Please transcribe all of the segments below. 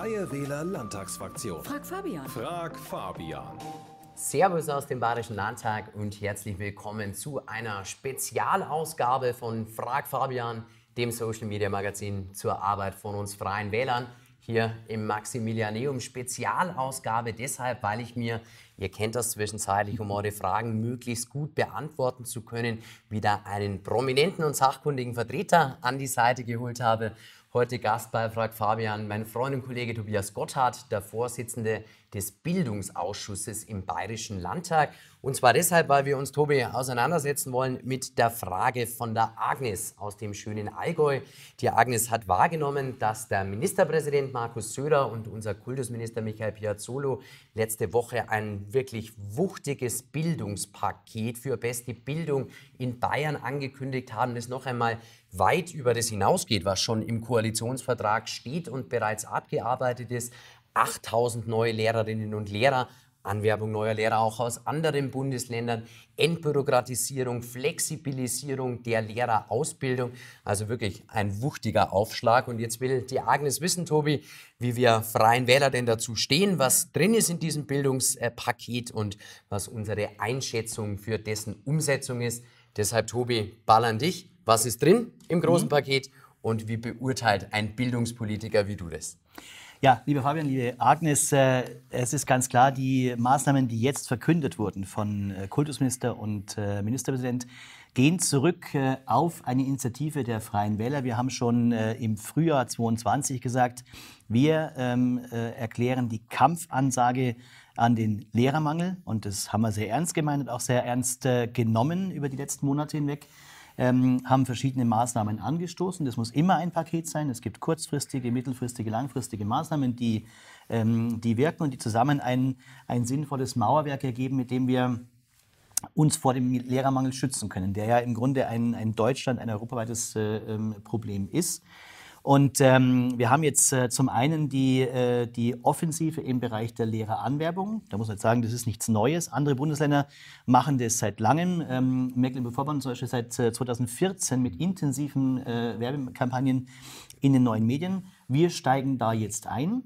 Freie Wähler Landtagsfraktion. Frag Fabian. Frag Fabian. Servus aus dem Bayerischen Landtag und herzlich willkommen zu einer Spezialausgabe von Frag Fabian, dem Social Media Magazin zur Arbeit von uns Freien Wählern. Hier im Maximilianeum Spezialausgabe deshalb, weil ich mir, ihr kennt das zwischenzeitlich, um eure Fragen möglichst gut beantworten zu können, wieder einen prominenten und sachkundigen Vertreter an die Seite geholt habe. Heute Gast bei Frag Fabian, mein Freund und Kollege Tobias Gotthardt, der Vorsitzende des Bildungsausschusses im Bayerischen Landtag. Und zwar deshalb, weil wir uns, Tobi, auseinandersetzen wollen mit der Frage von der Agnes aus dem schönen Allgäu. Die Agnes hat wahrgenommen, dass der Ministerpräsident Markus Söder und unser Kultusminister Michael Piazzolo letzte Woche ein wirklich wuchtiges Bildungspaket für beste Bildung in Bayern angekündigt haben, das noch einmal weit über das hinausgeht, was schon im Koalitionsvertrag steht und bereits abgearbeitet ist. 8.000 neue Lehrerinnen und Lehrer, Anwerbung neuer Lehrer auch aus anderen Bundesländern, Entbürokratisierung, Flexibilisierung der Lehrerausbildung. Also wirklich ein wuchtiger Aufschlag. Und jetzt will die Agnes wissen, Tobi, wie wir Freien Wähler denn dazu stehen, was drin ist in diesem Bildungspaket und was unsere Einschätzung für dessen Umsetzung ist. Deshalb, Tobi, Ball an dich. Was ist drin im großen Paket und wie beurteilt ein Bildungspolitiker wie du das? Ja, lieber Fabian, liebe Agnes, es ist ganz klar, die Maßnahmen, die jetzt verkündet wurden von Kultusminister und Ministerpräsident, gehen zurück auf eine Initiative der Freien Wähler. Wir haben schon im Frühjahr 2022 gesagt, wir erklären die Kampfansage an den Lehrermangel. Und das haben wir sehr ernst gemeint und auch sehr ernst genommen über die letzten Monate hinweg. Haben verschiedene Maßnahmen angestoßen. Das muss immer ein Paket sein. Es gibt kurzfristige, mittelfristige, langfristige Maßnahmen, die wirken und die zusammen ein sinnvolles Mauerwerk ergeben, mit dem wir uns vor dem Lehrermangel schützen können, der ja im Grunde ein Deutschland, ein europaweites Problem ist. Und wir haben jetzt zum einen die Offensive im Bereich der Lehreranwerbung. Da muss man jetzt sagen, das ist nichts Neues. Andere Bundesländer machen das seit langem. Mecklenburg-Vorpommern zum Beispiel seit 2014 mit intensiven Werbekampagnen in den neuen Medien. Wir steigen da jetzt ein.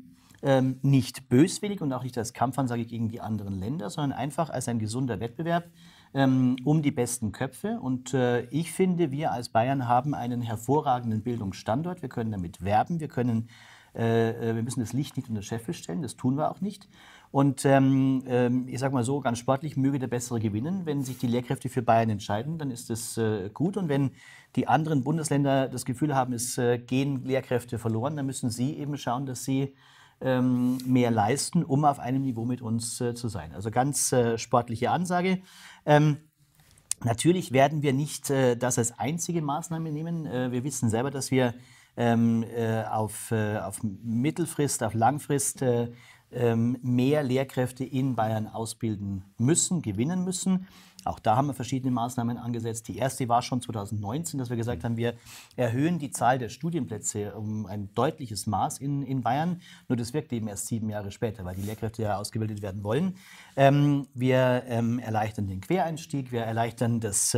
Nicht böswillig und auch nicht als Kampfansage gegen die anderen Länder, sondern einfach als ein gesunder Wettbewerb um die besten Köpfe. Und ich finde, wir als Bayern haben einen hervorragenden Bildungsstandort. Wir können damit werben, wir müssen das Licht nicht unter den Scheffel stellen, das tun wir auch nicht. Und ich sage mal so, ganz sportlich möge der Bessere gewinnen. Wenn sich die Lehrkräfte für Bayern entscheiden, dann ist das gut. Und wenn die anderen Bundesländer das Gefühl haben, es gehen Lehrkräfte verloren, dann müssen sie eben schauen, dass sie mehr leisten, um auf einem Niveau mit uns zu sein. Also ganz sportliche Ansage. Natürlich werden wir nicht das als einzige Maßnahme nehmen. Wir wissen selber, dass wir auf Mittelfrist, auf Langfrist mehr Lehrkräfte in Bayern ausbilden müssen, gewinnen müssen. Auch da haben wir verschiedene Maßnahmen angesetzt. Die erste war schon 2019, dass wir gesagt haben, wir erhöhen die Zahl der Studienplätze um ein deutliches Maß in Bayern. Nur das wirkt eben erst 7 Jahre später, weil die Lehrkräfte ja ausgebildet werden wollen. Wir erleichtern den Quereinstieg, wir erleichtern das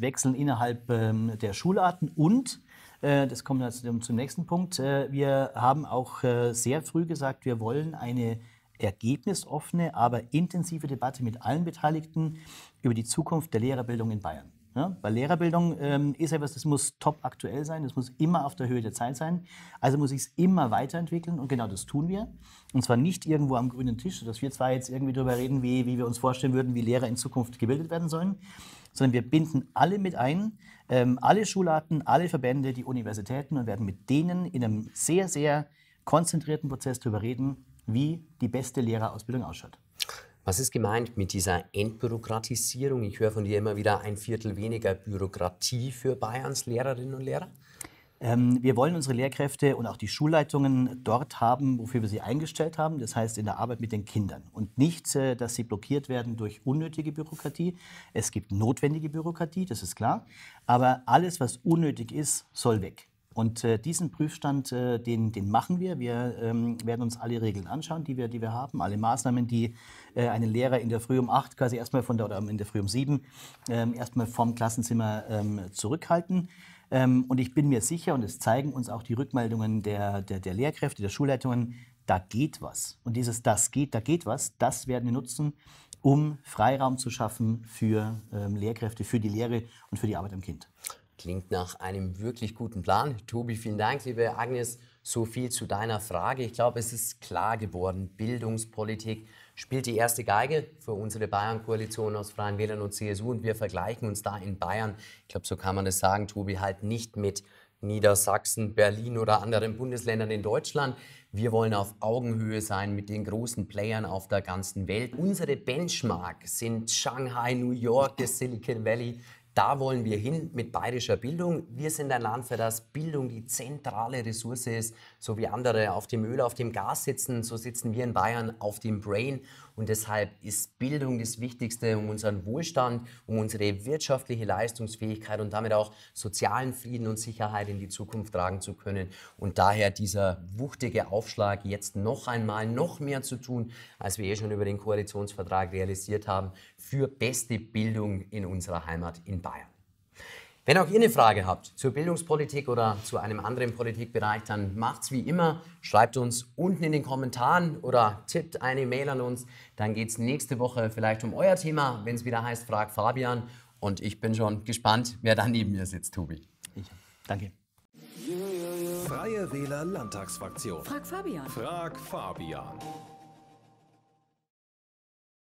Wechseln innerhalb der Schularten und das kommt dann zum nächsten Punkt. Wir haben auch sehr früh gesagt, wir wollen eine ergebnisoffene, aber intensive Debatte mit allen Beteiligten über die Zukunft der Lehrerbildung in Bayern. Ja, weil Lehrerbildung ist etwas, das muss top aktuell sein, das muss immer auf der Höhe der Zeit sein, also muss ich es immer weiterentwickeln und genau das tun wir. Und zwar nicht irgendwo am grünen Tisch, dass wir zwar jetzt irgendwie darüber reden, wie wir uns vorstellen würden, wie Lehrer in Zukunft gebildet werden sollen, sondern wir binden alle mit ein, alle Schularten, alle Verbände, die Universitäten und werden mit denen in einem sehr, sehr konzentrierten Prozess darüber reden, wie die beste Lehrerausbildung ausschaut. Was ist gemeint mit dieser Entbürokratisierung? Ich höre von dir immer wieder 1/4 weniger Bürokratie für Bayerns Lehrerinnen und Lehrer. Wir wollen unsere Lehrkräfte und auch die Schulleitungen dort haben, wofür wir sie eingestellt haben. Das heißt in der Arbeit mit den Kindern. Und nicht, dass sie blockiert werden durch unnötige Bürokratie. Es gibt notwendige Bürokratie, das ist klar. Aber alles, was unnötig ist, soll weg. Und diesen Prüfstand, den machen wir. Wir werden uns alle Regeln anschauen, die wir haben, alle Maßnahmen, die einen Lehrer in der Früh um 8 quasi erstmal oder in der Früh um 7 erstmal vom Klassenzimmer zurückhalten. Und ich bin mir sicher, und das zeigen uns auch die Rückmeldungen der Lehrkräfte, der Schulleitungen, da geht was. Und dieses da geht was, das werden wir nutzen, um Freiraum zu schaffen für Lehrkräfte, für die Lehre und für die Arbeit am Kind. Klingt nach einem wirklich guten Plan. Tobi, vielen Dank, liebe Agnes. So viel zu deiner Frage. Ich glaube, es ist klar geworden, Bildungspolitik spielt die erste Geige für unsere Bayern-Koalition aus Freien Wählern und CSU. Und wir vergleichen uns da in Bayern, ich glaube, so kann man das sagen, Tobi, halt nicht mit Niedersachsen, Berlin oder anderen Bundesländern in Deutschland. Wir wollen auf Augenhöhe sein mit den großen Playern auf der ganzen Welt. Unsere Benchmark sind Shanghai, New York, das Silicon Valley. Da wollen wir hin mit bayerischer Bildung. Wir sind ein Land, für das Bildung die zentrale Ressource ist. So wie andere auf dem Öl, auf dem Gas sitzen, so sitzen wir in Bayern auf dem Brain. Und deshalb ist Bildung das Wichtigste, um unseren Wohlstand, um unsere wirtschaftliche Leistungsfähigkeit und damit auch sozialen Frieden und Sicherheit in die Zukunft tragen zu können. Und daher dieser wuchtige Aufschlag, jetzt noch einmal noch mehr zu tun, als wir eh schon über den Koalitionsvertrag realisiert haben, für beste Bildung in unserer Heimat in Bayern. Wenn auch ihr eine Frage habt zur Bildungspolitik oder zu einem anderen Politikbereich, dann macht's wie immer, schreibt uns unten in den Kommentaren oder tippt eine Mail an uns, dann geht's nächste Woche vielleicht um euer Thema, wenn es wieder heißt, frag Fabian, und ich bin schon gespannt, wer da neben mir sitzt, Tobi. Ich. Danke. Freie Wähler Landtagsfraktion. Frag Fabian. Frag Fabian.